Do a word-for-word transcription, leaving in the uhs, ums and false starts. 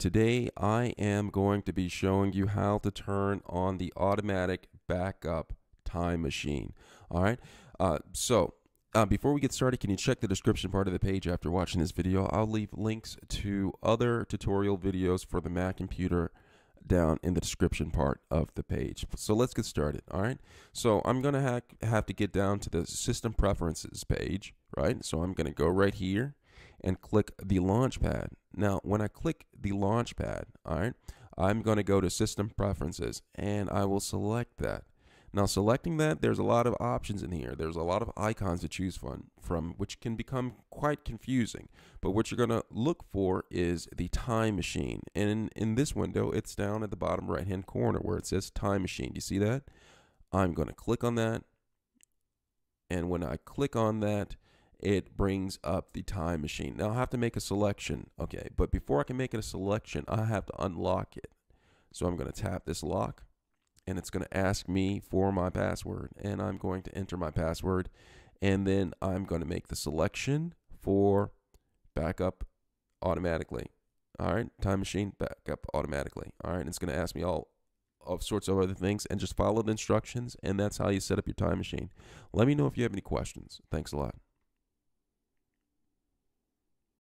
Today I am going to be showing you how to turn on the automatic backup time machine. All right, uh, so uh, before we get started, can you check the description part of the page after watching this video? I'll leave links to other tutorial videos for the Mac computer down in the description part of the page. So let's get started. All right, so I'm gonna ha have to get down to the system preferences page, right? So I'm gonna go right here and click the launch pad. Now when I click the launch pad, all right, I'm going to go to system preferences and I will select that. Now selecting that, there's a lot of options in here. There's a lot of icons to choose from, from which can become quite confusing. But what you're going to look for is the time machine. And in, in this window, it's down at the bottom right hand corner where it says time machine. Do you see that? I'm going to click on that. And when I click on that, it brings up the time machine. Now I have to make a selection, okay, but before I can make it a selection, I have to unlock it. So I'm going to tap this lock and it's going to ask me for my password, and I'm going to enter my password, and then I'm going to make the selection for backup automatically. All right, time machine backup automatically. All right, and it's going to ask me all of sorts of other things, and just follow the instructions, and that's how you set up your time machine. Let me know if you have any questions. Thanks a lot.